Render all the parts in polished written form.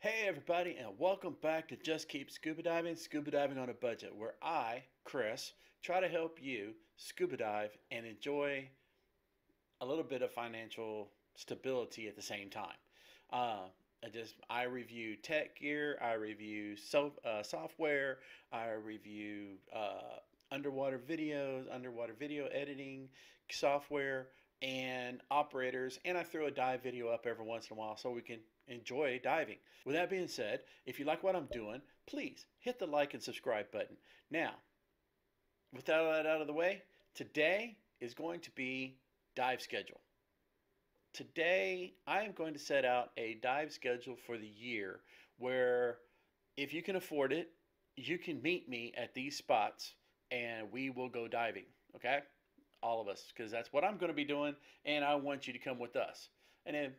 Hey everybody, and welcome back to Just Keep Scuba Diving on a Budget, where I, Chris, try to help you scuba dive and enjoy a little bit of financial stability at the same time. I review tech gear, I review software, I review underwater videos, underwater video editing software, and operators, and I throw a dive video up every once in a while so we can enjoy diving. With that being said, if you like what I'm doing, please hit the like and subscribe button. Now, with that all out of the way, today is going to be dive schedule. Today, I am going to set out a dive schedule for the year where, if you can afford it, you can meet me at these spots and we will go diving, okay? All of us, because that's what I'm going to be doing, and I want you to come with us. And then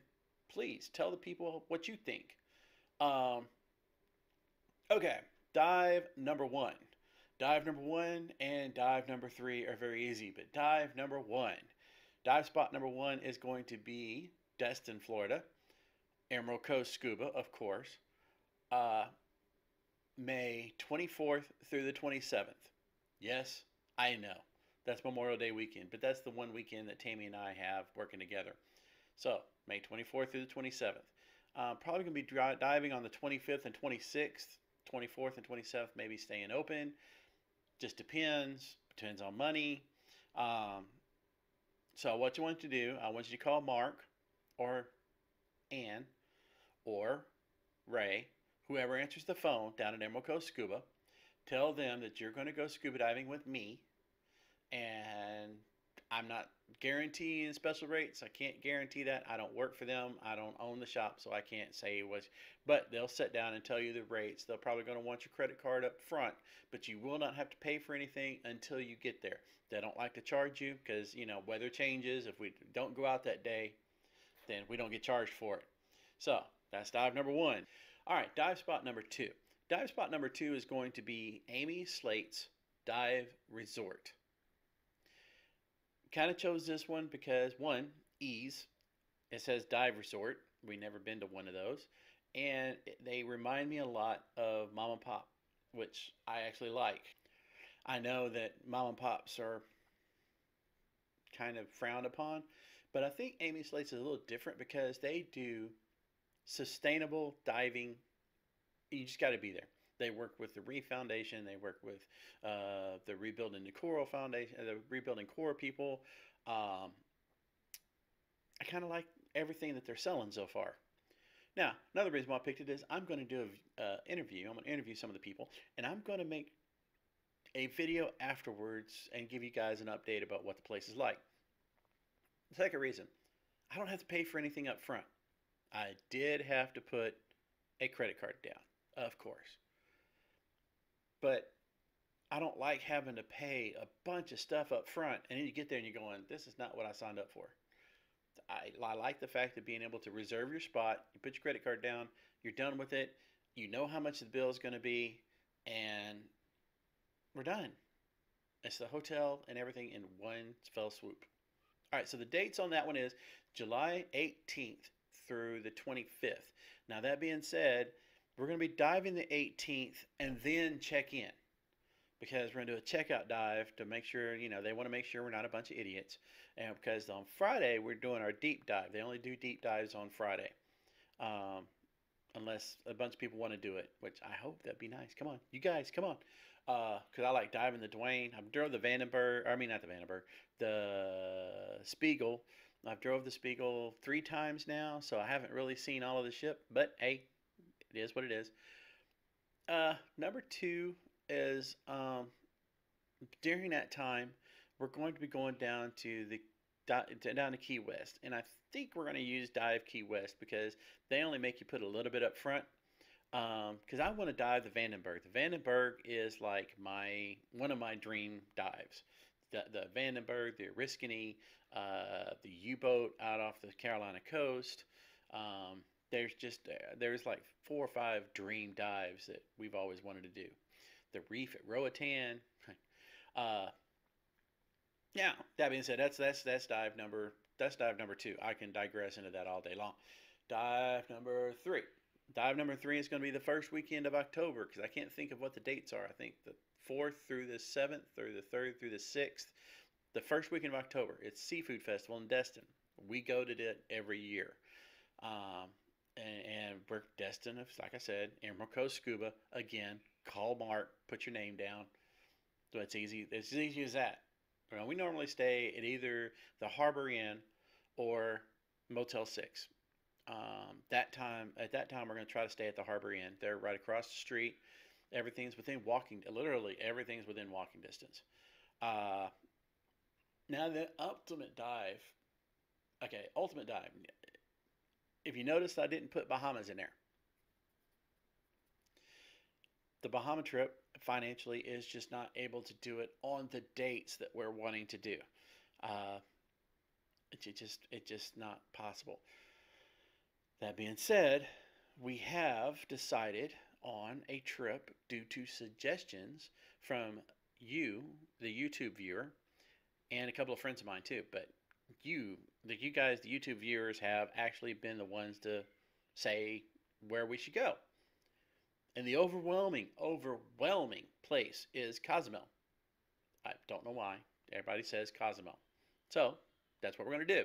please tell the people what you think. Okay, dive number one. Dive number one and dive number three are very easy, but dive number one. Dive spot number one is going to be Destin, Florida. Emerald Coast Scuba, of course. May 24th through the 27th. Yes, I know. That's Memorial Day weekend, but that's the one weekend that Tami and I have working together. So, May 24th through the 27th. Probably going to be diving on the 25th and 26th, 24th and 27th, maybe staying open. Just depends on money. So what you want to do, I want you to call Mark or Ann or Ray, whoever answers the phone down at Emerald Coast Scuba. Tell them that you're going to go scuba diving with me, and I'm not guaranteeing special rates. I can't guarantee that. I don't work for them. I don't own the shop, so I can't say what. But they'll sit down and tell you the rates. They're probably going to want your credit card up front, but you will not have to pay for anything until you get there. They don't like to charge you because, you know, weather changes. If we don't go out that day, then we don't get charged for it. So that's dive number one. All right, dive spot number two. Dive spot number two is going to be Amy Slate's Dive Resort. Kind of chose this one because, one, ease. It says dive resort. We've never been to one of those. And they remind me a lot of mom and pop, which I actually like. I know that mom and pops are kind of frowned upon, but I think Amy Slate's is a little different because they do sustainable diving. You just got to be there. They work with the Reef Foundation. They work with the Rebuilding the Coral Foundation, the Rebuilding Coral people. I kind of like everything that they're selling so far. Now, another reason why I picked it is I'm going to do an interview. I'm going to interview some of the people, and I'm going to make a video afterwards and give you guys an update about what the place is like. The second reason, I don't have to pay for anything up front. I did have to put a credit card down, of course. But I don't like having to pay a bunch of stuff up front, and then you get there and you're going, this is not what I signed up for. I like the fact of being able to reserve your spot, you put your credit card down, you're done with it, you know how much the bill is going to be, and we're done. It's the hotel and everything in one fell swoop. All right, so the dates on that one is July 18th through the 25th. Now, that being said, we're going to be diving the 18th and then check in, because we're going to do a checkout dive to make sure, you know, they want to make sure we're not a bunch of idiots. And because on Friday we're doing our deep dive. They only do deep dives on Friday, unless a bunch of people want to do it, which I hope that'd be nice. Come on, you guys, come on, because I like diving the Duane. I've drove the Vandenberg. I mean, not the Vandenberg, the Spiegel. I've drove the Spiegel 3 times now, so I haven't really seen all of the ship. But hey, it is what it is. Number two is during that time, we're going to be going down to Key West, and I think we're going to use Dive Key West because they only make you put a little bit up front. Because I want to dive the Vandenberg. The Vandenberg is like one of my dream dives. The Vandenberg, the Oriskany, the U-boat out off the Carolina coast. There's like 4 or 5 dream dives that we've always wanted to do. The reef at Roatan. Yeah, that being said, that's dive number two. I can digress into that all day long. Dive number three. Dive number 3 is going to be the first weekend of October, because I can't think of what the dates are. I think the 4th through the 7th, through the 3rd, through the 6th. The first weekend of October, it's Seafood Festival in Destin. We go to it every year. And we're Destin, like I said, Emerald Coast Scuba. Again, call Mark, put your name down. So it's easy. It's as easy as that. You know, we normally stay at either the Harbor Inn or Motel Six. At that time, we're going to try to stay at the Harbor Inn. They're right across the street. Everything's within walking. Literally, everything's within walking distance. Now the ultimate dive. Okay, ultimate dive. If you noticed, I didn't put Bahamas in there. The Bahama trip financially is just not able to do it on the dates that we're wanting to do. It's just not possible. That being said, we have decided on a trip due to suggestions from you, the YouTube viewer, and a couple of friends of mine too. But you guys, the YouTube viewers, have actually been the ones to say where we should go. And the overwhelming place is Cozumel. I don't know why. Everybody says Cozumel. So that's what we're going to do.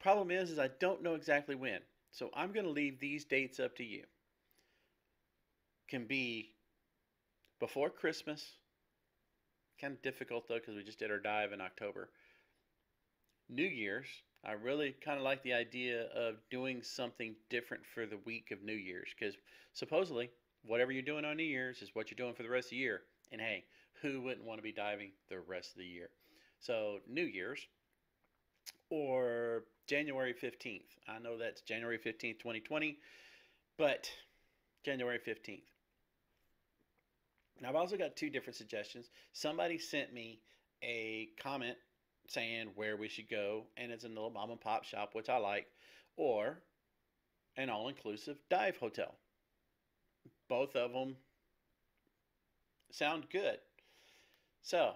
Problem is I don't know exactly when. So I'm going to leave these dates up to you. Can be before Christmas. Kind of difficult though, because we just did our dive in October. New Year's. I really kind of like the idea of doing something different for the week of New Year's, because supposedly whatever you're doing on New Year's is what you're doing for the rest of the year. And hey, who wouldn't want to be diving the rest of the year? So New Year's or January 15th. I know that's January 15th, 2020, but January 15th. Now I've also got two different suggestions. Somebody sent me a comment saying where we should go, and it's in a little mom and pop shop, which I like, or an all-inclusive dive hotel. Both of them sound good. So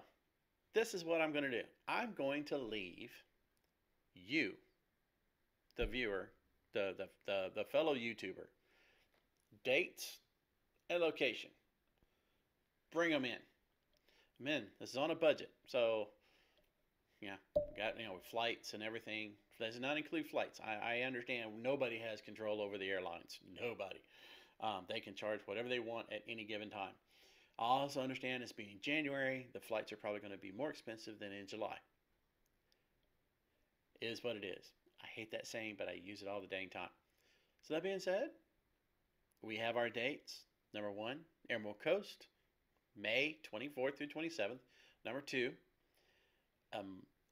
this is what I'm going to do. I'm going to leave you, the viewer, the fellow YouTuber, dates and location. Bring them in. Men, this is on a budget, so yeah, got, you know, with flights and everything. Does not include flights. I understand nobody has control over the airlines. Nobody. They can charge whatever they want at any given time. I also understand it's being January. The flights are probably going to be more expensive than in July. It is what it is. I hate that saying, but I use it all the dang time. So that being said, we have our dates. Number 1, Emerald Coast, May 24th through 27th. Number 2,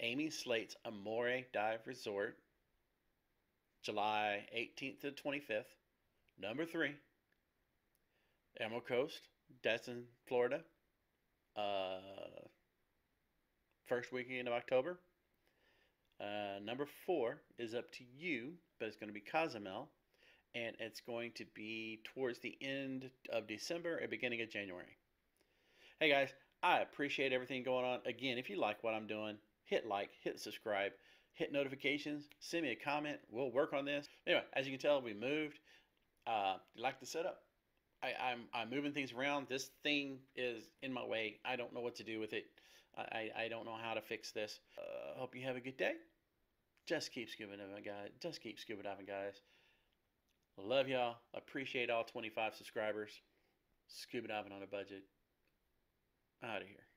Amy Slate's Amoray Dive Resort, July 18th to 25th. Number 3, Emerald Coast, Destin, Florida, first weekend of October. Number 4 is up to you, but it's going to be Cozumel, and it's going to be towards the end of December and beginning of January. Hey guys, I appreciate everything going on. Again, if you like what I'm doing, hit like, hit subscribe, hit notifications, send me a comment. We'll work on this. Anyway, as you can tell, we moved. You like the setup? I'm moving things around. This thing is in my way. I don't know what to do with it. I don't know how to fix this. Hope you have a good day. Just keep scuba diving, guys. Just keep scuba diving, guys. Love y'all. Appreciate all 25 subscribers. Scuba diving on a budget. Out of here.